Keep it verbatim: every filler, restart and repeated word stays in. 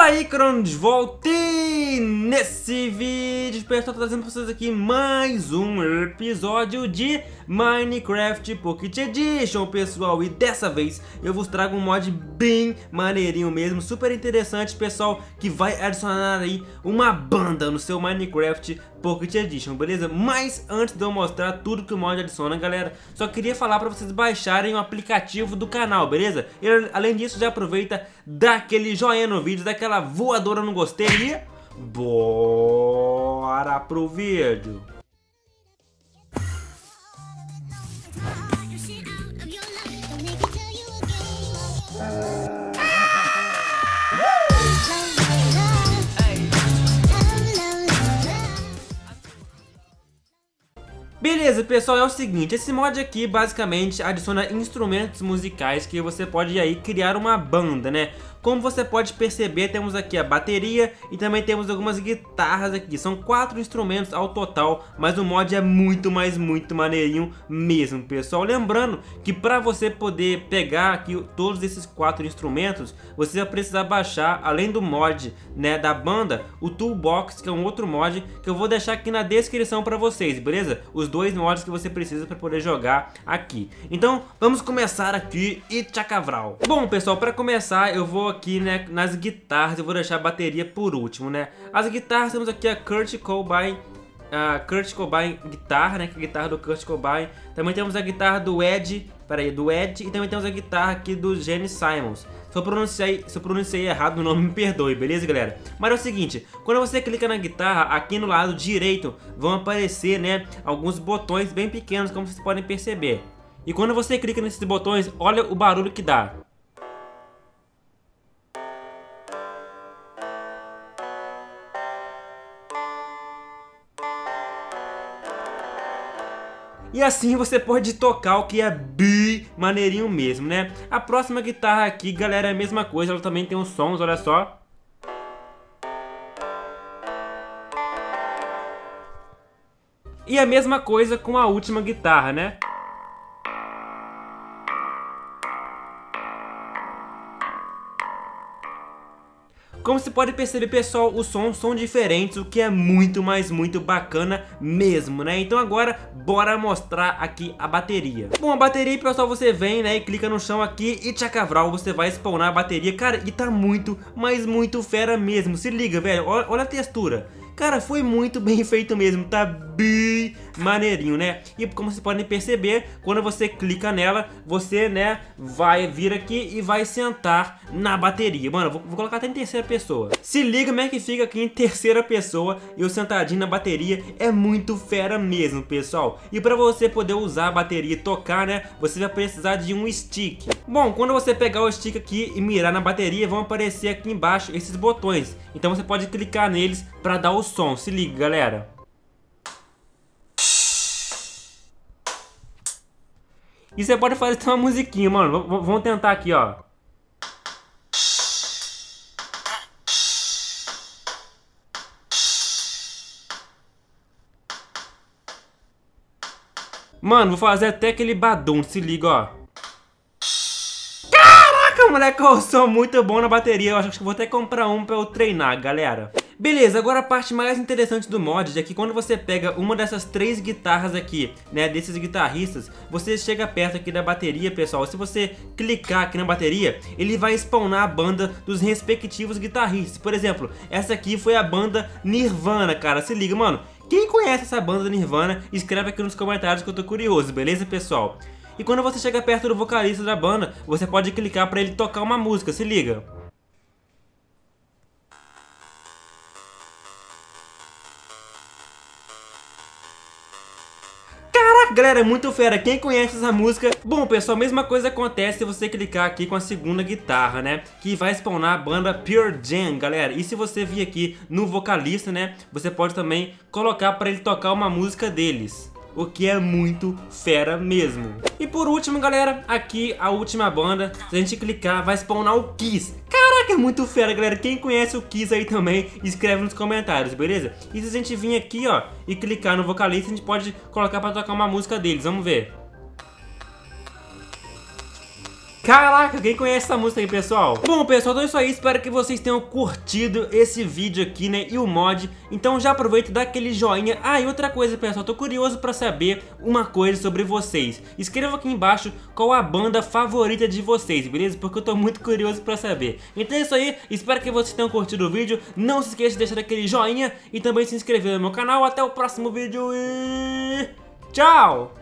Fala aí, Cronos, voltei! Nesse vídeo, espero estar trazendo para vocês aqui mais um episódio de Minecraft Pocket Edition, pessoal. E dessa vez eu vos trago um mod bem maneirinho mesmo, super interessante, pessoal, que vai adicionar aí uma banda no seu Minecraft Pocket Edition, beleza? Mas antes de eu mostrar tudo que o mod adiciona, galera, só queria falar para vocês baixarem o aplicativo do canal, beleza? E além disso, já aproveita, dá aquele joinha no vídeo, dá aquela voadora no gostei e bora pro vídeo! Beleza, pessoal, é o seguinte, esse mod aqui basicamente adiciona instrumentos musicais que você pode aí criar uma banda, né? Como você pode perceber, temos aqui a bateria e também temos algumas guitarras aqui. São quatro instrumentos ao total, mas o mod é muito, mas muito maneirinho mesmo, pessoal. Lembrando que para você poder pegar aqui todos esses quatro instrumentos, você vai precisar baixar, além do mod, né, da banda, o Toolbox, que é um outro mod que eu vou deixar aqui na descrição para vocês, beleza? Os dois mods que você precisa para poder jogar aqui. Então, vamos começar aqui e tchacavral. Bom, pessoal, para começar, eu vou aqui, né, nas guitarras, eu vou deixar a bateria por último, né? As guitarras, temos aqui a Kurt Cobain, a Kurt Cobain guitarra, né, que é a guitarra do Kurt Cobain. Também temos a guitarra do Eddie, peraí, do Eddie, e também temos a guitarra aqui do Gene Simmons. Se eu pronunciei, se eu pronunciei errado o nome, me perdoe, beleza, galera? Mas é o seguinte, quando você clica na guitarra, aqui no lado direito vão aparecer, né, alguns botões bem pequenos, como vocês podem perceber. E quando você clica nesses botões, olha o barulho que dá. E assim você pode tocar, o que é bi maneirinho mesmo, né? A próxima guitarra aqui, galera, é a mesma coisa, ela também tem uns sons, olha só. E a mesma coisa com a última guitarra, né? Como você pode perceber, pessoal, os sons são diferentes, o que é muito, mas muito bacana mesmo, né? Então agora, bora mostrar aqui a bateria. Bom, a bateria, pessoal, você vem, né, e clica no chão aqui e tchacavral, você vai spawnar a bateria. Cara, e tá muito, mas muito fera mesmo. Se liga, velho, olha, olha a textura. Cara, foi muito bem feito mesmo, tá bem maneirinho, né? E como vocês podem perceber, quando você clica nela, você, né, vai vir aqui e vai sentar na bateria. Mano, vou, vou colocar até em terceira pessoa. Se liga como é que fica aqui em terceira pessoa, eu sentadinho na bateria. É muito fera mesmo, pessoal. E pra você poder usar a bateria e tocar, né, você vai precisar de um stick. Bom, quando você pegar o stick aqui e mirar na bateria, vão aparecer aqui embaixo esses botões. Então você pode clicar neles pra dar o som. Se liga, galera. E você pode fazer uma musiquinha, mano. V vamos tentar aqui, ó. Mano, vou fazer até aquele badum, se liga, ó. Caraca, moleque, o som muito bom na bateria. Eu acho que vou até comprar um pra eu treinar, galera. Beleza, agora a parte mais interessante do mod é que quando você pega uma dessas três guitarras aqui, né, desses guitarristas, você chega perto aqui da bateria, pessoal. Se você clicar aqui na bateria, ele vai spawnar a banda dos respectivos guitarristas. Por exemplo, essa aqui foi a banda Nirvana, cara, se liga, mano. Quem conhece essa banda Nirvana, escreve aqui nos comentários que eu tô curioso, beleza, pessoal? E quando você chega perto do vocalista da banda, você pode clicar pra ele tocar uma música, se liga. Galera, é muito fera, quem conhece essa música? Bom, pessoal, a mesma coisa acontece se você clicar aqui com a segunda guitarra, né? Que vai spawnar a banda Pure Gen, galera. E se você vir aqui no vocalista, né, você pode também colocar pra ele tocar uma música deles, o que é muito fera mesmo. E por último, galera, aqui a última banda, se a gente clicar, vai spawnar o Kiss. Caraca, é muito fera, galera. Quem conhece o Kiss aí também, escreve nos comentários, beleza? E se a gente vir aqui, ó, e clicar no vocalista, a gente pode colocar pra tocar uma música deles, vamos ver. Caraca, quem conhece essa música aí, pessoal? Bom, pessoal, então é isso aí. Espero que vocês tenham curtido esse vídeo aqui, né? E o mod. Então já aproveita e dá aquele joinha. Ah, e outra coisa, pessoal. Tô curioso pra saber uma coisa sobre vocês. Escreva aqui embaixo qual a banda favorita de vocês, beleza? Porque eu tô muito curioso pra saber. Então é isso aí. Espero que vocês tenham curtido o vídeo. Não se esqueça de deixar aquele joinha e também se inscrever no meu canal. Até o próximo vídeo e... tchau!